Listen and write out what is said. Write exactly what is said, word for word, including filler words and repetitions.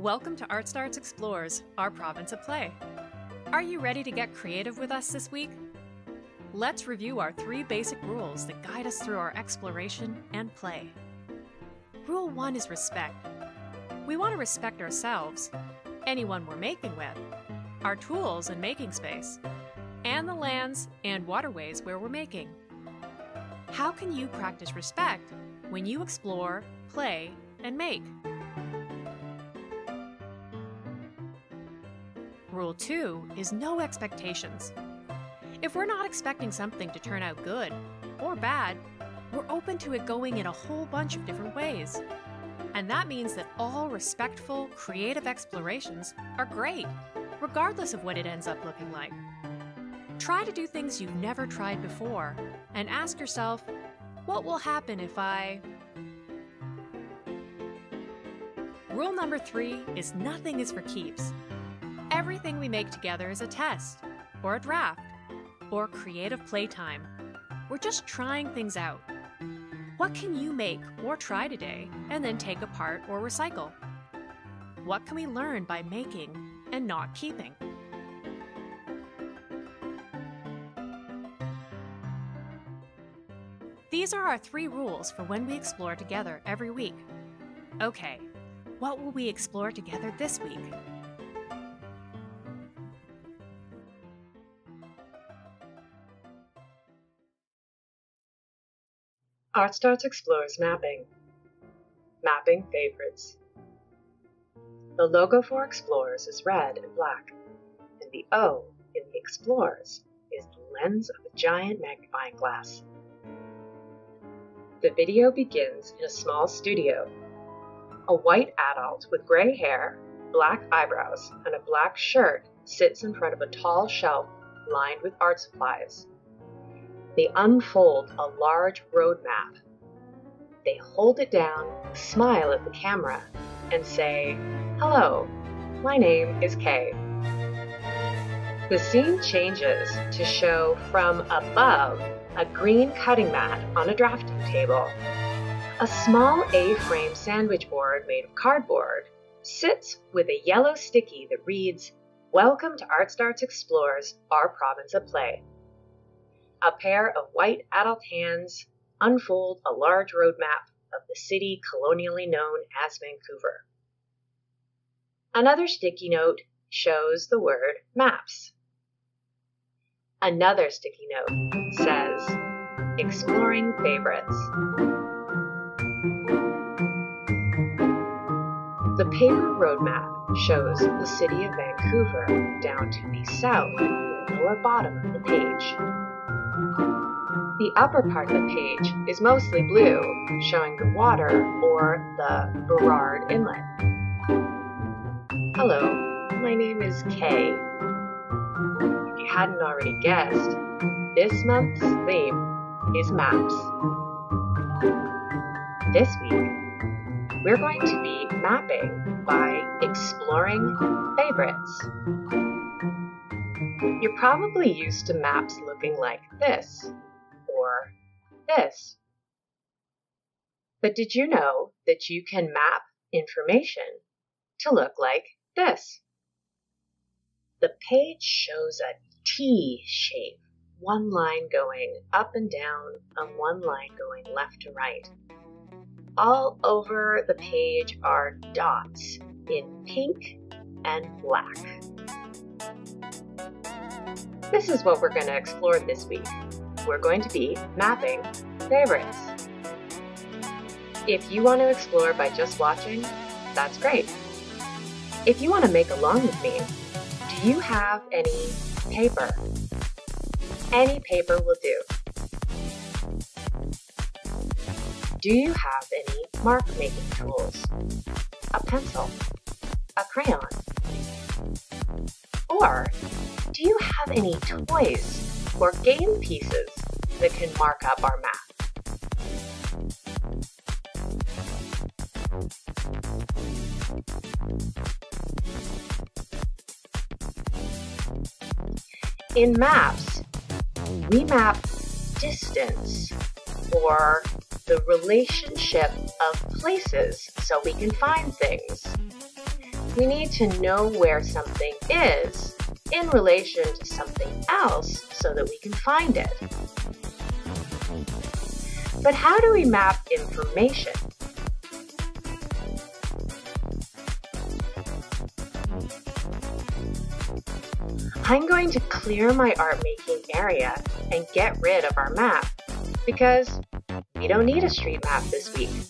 Welcome to Art Starts Explores, our province of play. Are you ready to get creative with us this week? Let's review our three basic rules that guide us through our exploration and play. Rule one is respect. We want to respect ourselves, anyone we're making with, our tools and making space, and the lands and waterways where we're making. How can you practice respect when you explore, play, and make? Rule two is no expectations. If we're not expecting something to turn out good or bad, we're open to it going in a whole bunch of different ways. And that means that all respectful, creative explorations are great, regardless of what it ends up looking like. Try to do things you've never tried before, and ask yourself, what will happen if I... Rule number three is nothing is for keeps. Everything we make together is a test, or a draft, or creative playtime. We're just trying things out. What can you make or try today and then take apart or recycle? What can we learn by making and not keeping? These are our three rules for when we explore together every week. Okay, what will we explore together this week? Art Starts Explores Mapping. Mapping Favorites. The logo for Explorers is red and black, and the O in the Explorers is the lens of a giant magnifying glass. The video begins in a small studio. A white adult with gray hair, black eyebrows, and a black shirt sits in front of a tall shelf lined with art supplies. They unfold a large road map. They hold it down, smile at the camera, and say, "Hello, my name is Kay." The scene changes to show from above a green cutting mat on a drafting table. A small A-frame sandwich board made of cardboard sits with a yellow sticky that reads, "Welcome to Art Starts Explores, our province of play." A pair of white adult hands unfold a large road map of the city colonially known as Vancouver. Another sticky note shows the word MAPS. Another sticky note says, "Exploring Favorites." The paper road map shows the city of Vancouver down to the south, lower bottom of the page. The upper part of the page is mostly blue, showing the water or the Burrard Inlet. "Hello, my name is Kay." If you hadn't already guessed, this month's theme is MAPS. This week, we're going to be mapping by exploring favorites. You're probably used to maps looking like this. Or this. But did you know that you can map information to look like this? The page shows a T shape, one line going up and down and one line going left to right. All over the page are dots in pink and black. This is what we're going to explore this week. We're going to be mapping favorites. If you want to explore by just watching, that's great. If you want to make along with me, do you have any paper? Any paper will do. Do you have any mark-making tools? A pencil? A crayon? Or do you have any toys or game pieces that can mark up our map? In MAPS, we map distance, or the relationship of places so we can find things. we need to know where something is in relation to something else so that we can find it. But how do we map information? I'm going to clear my art making area and get rid of our map because we don't need a street map this week.